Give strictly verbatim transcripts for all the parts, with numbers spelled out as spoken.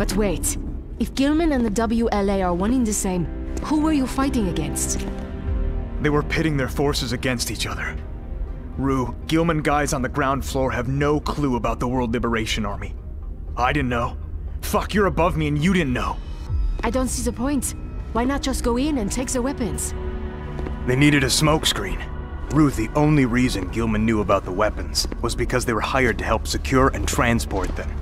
But wait, if Gilman and the W L A are one in the same, who were you fighting against? They were pitting their forces against each other. Rue, Gilman guys on the ground floor have no clue about the World Liberation Army. I didn't know. Fuck, you're above me and you didn't know. I don't see the point. Why not just go in and take their weapons? They needed a smokescreen. Ruth, the only reason Gilman knew about the weapons was because they were hired to help secure and transport them.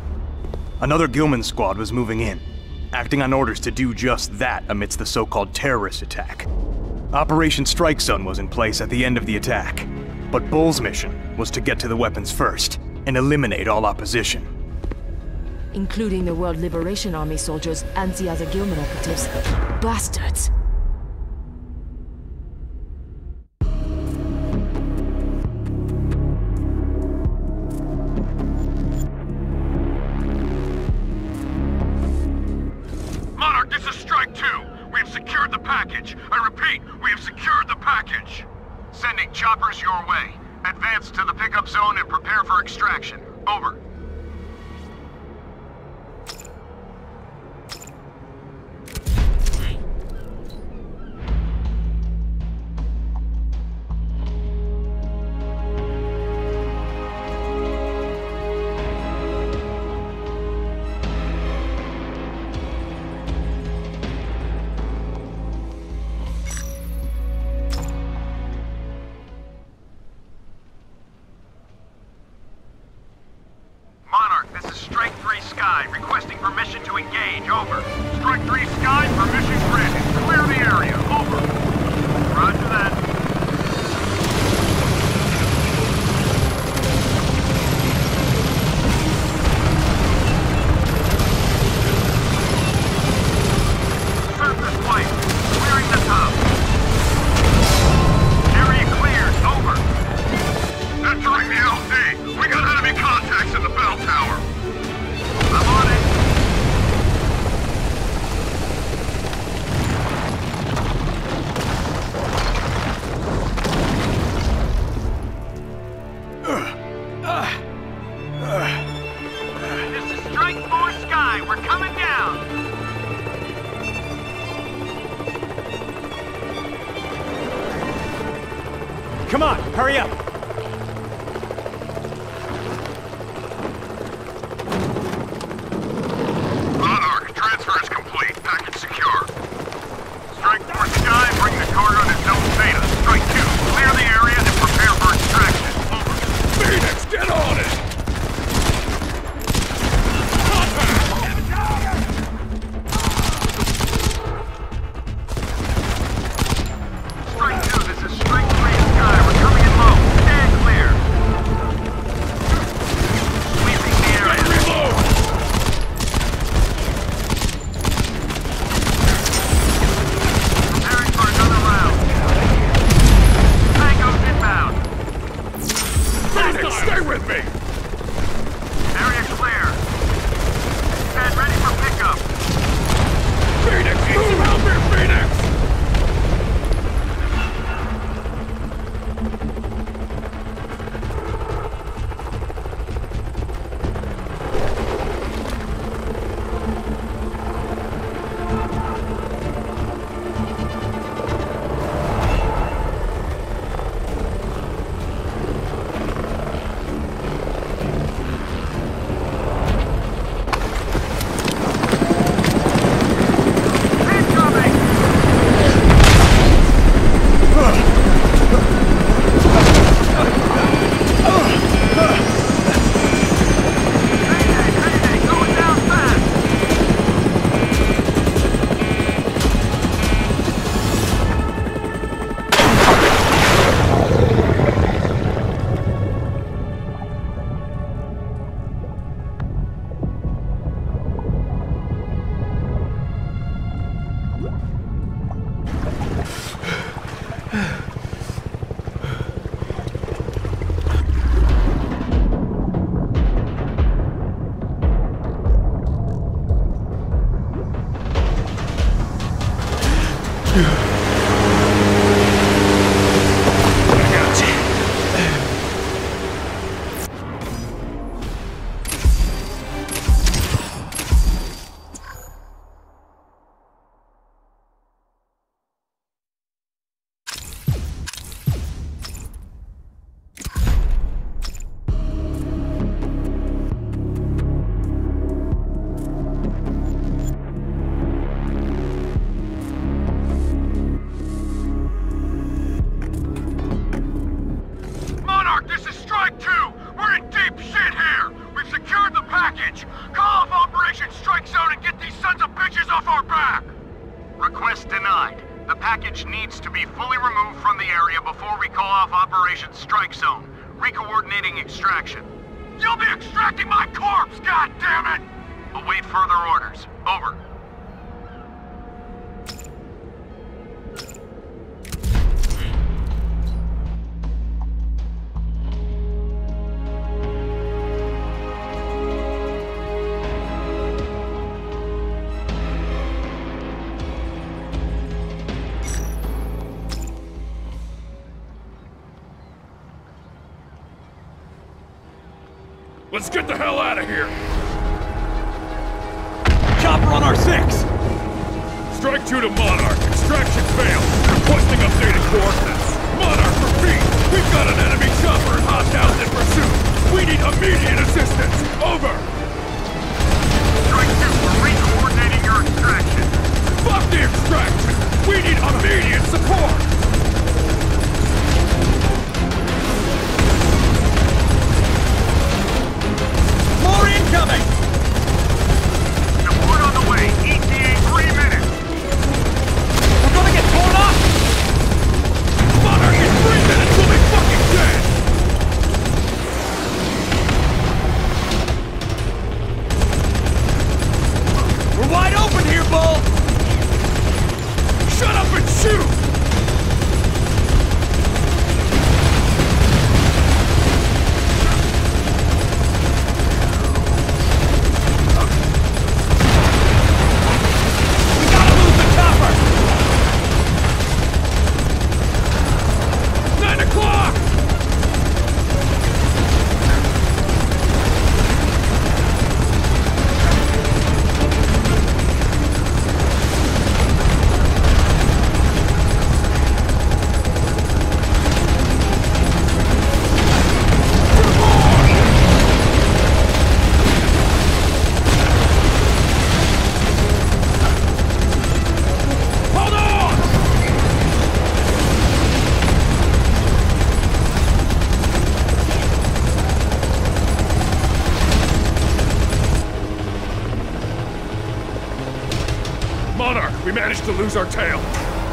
Another Gilman squad was moving in, acting on orders to do just that amidst the so-called terrorist attack. Operation Strike Zone was in place at the end of the attack, but Bull's mission was to get to the weapons first and eliminate all opposition. Including the World Liberation Army soldiers and the other Gilman operatives. Bastards! I repeat, we have secured the package. Sending choppers your way. Advance to the pickup zone and prepare for extraction. Over. Come on, hurry up! Monarch, transfer is complete. Package secure. Strike Force Sky, bring the cargo to Delta Theta. Strike two, clear the area and prepare for extraction. Over. Phoenix, get on it! extraction. You'll be extracting my corpse, goddammit! Await further orders. Over. Let's get the hell out of here! Chopper on our six! Strike two to Monarch. Extraction failed. Requesting updated coordinates. Monarch, repeat! We've got an enemy chopper hostiles in pursuit! We need immediate assistance! Over! Strike two, we're re-coordinating your extraction. Fuck the extraction! We need immediate support! Coming! Support on the way! E T A three minutes! We're gonna get torn up! Monarch, in three minutes we'll be fucking dead! We're wide open here, Bull! Shut up and shoot! To lose our tail.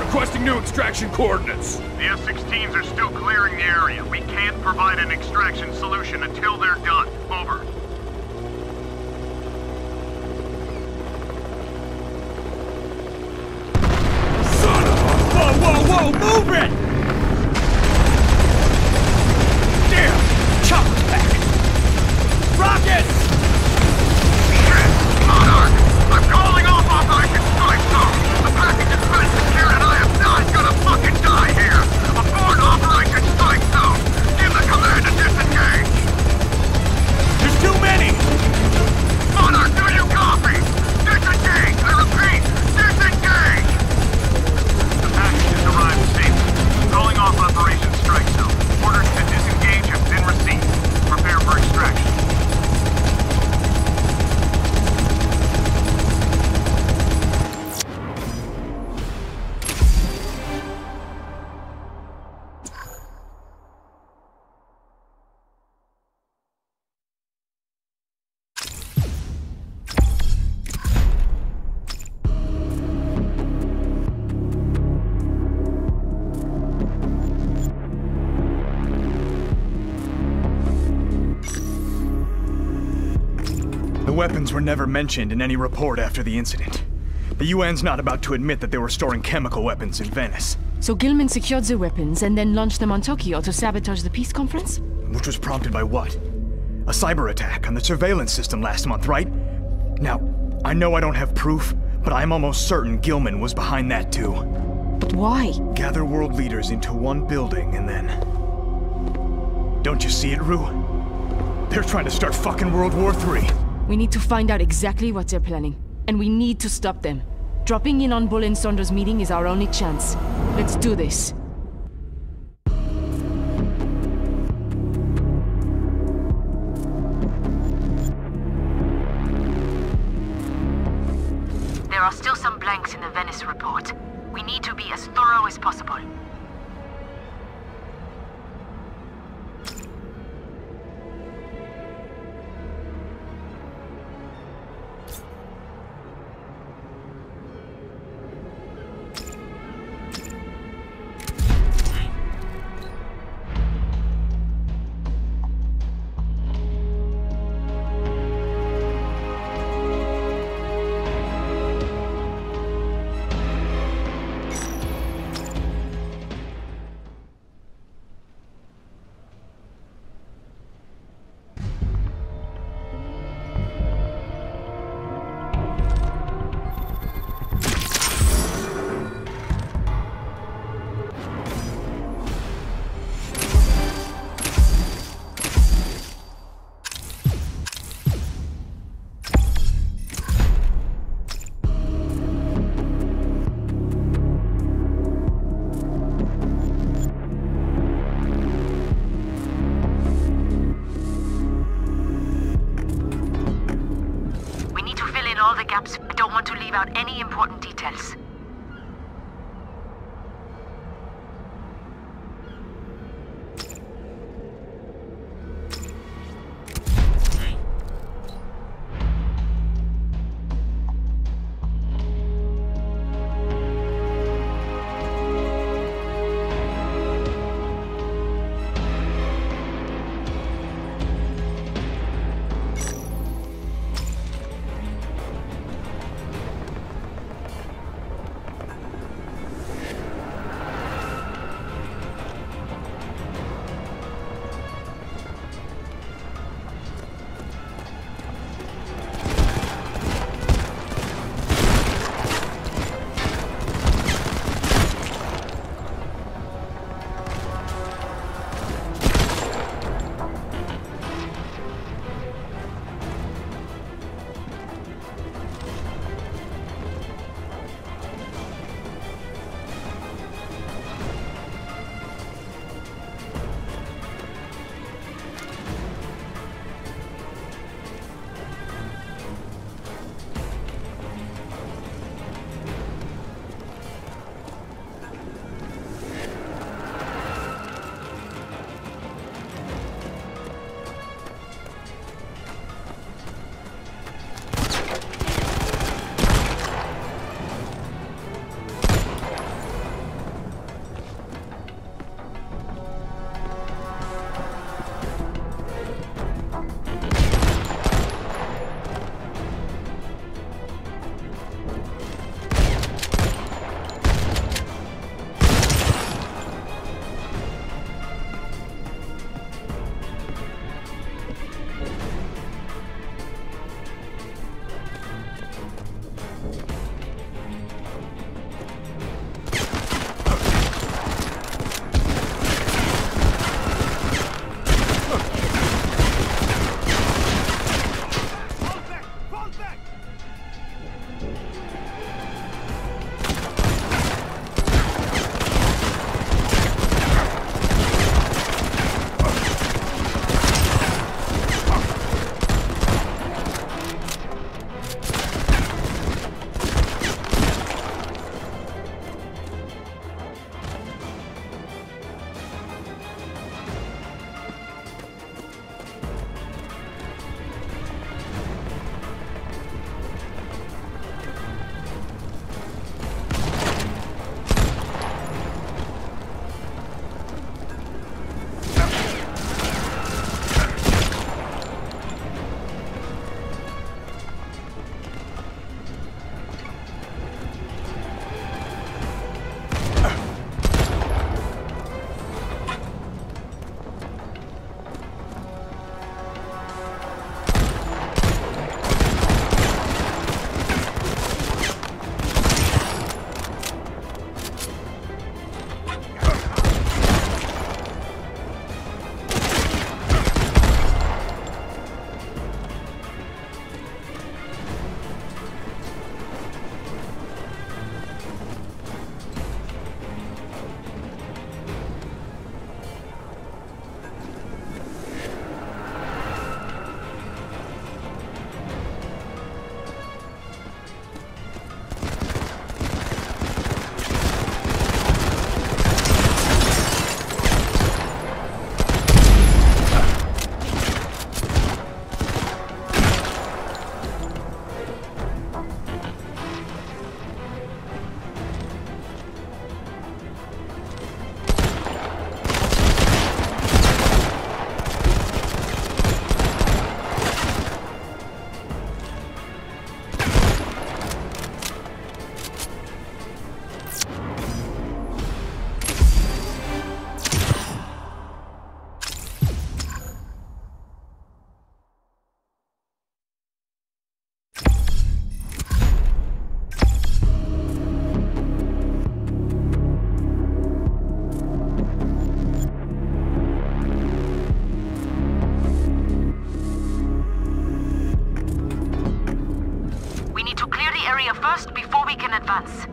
Requesting new extraction coordinates. The F sixteens are still clearing the area. We can't provide an extraction solution until they're done. Over. Son of a... Whoa, whoa, whoa! Move it! Damn! Chopper back! Rockets! Shit! Monarch! I'm calling off Operation Strike Zone! Weapons were never mentioned in any report after the incident. The U N's not about to admit that they were storing chemical weapons in Venice. So Gilman secured the weapons and then launched them on Tokyo to sabotage the peace conference? Which was prompted by what? A cyber attack on the surveillance system last month, right? Now, I know I don't have proof, but I'm almost certain Gilman was behind that too. But why? Gather world leaders into one building and then... Don't you see it, Rue? They're trying to start fucking World War Three. We need to find out exactly what they're planning, and we need to stop them. Dropping in on Bullen Sondra's meeting is our only chance. Let's do this. There are still some blanks in the Venice report. We need to be as thorough as possible. steps, but don't want to leave out any important details. Advance.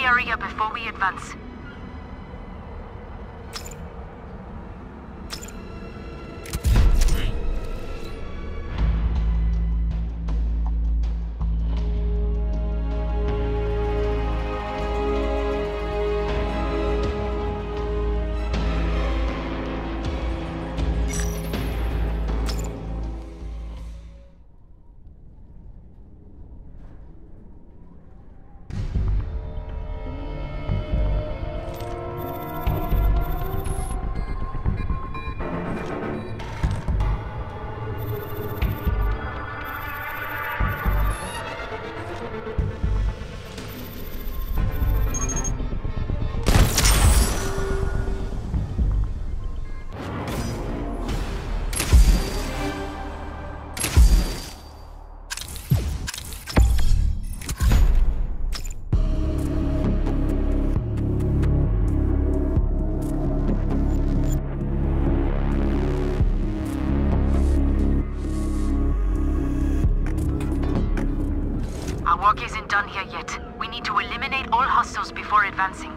the area before we advance. Before advancing.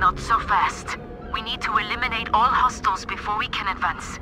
Not so fast. We need to eliminate all hostiles before we can advance.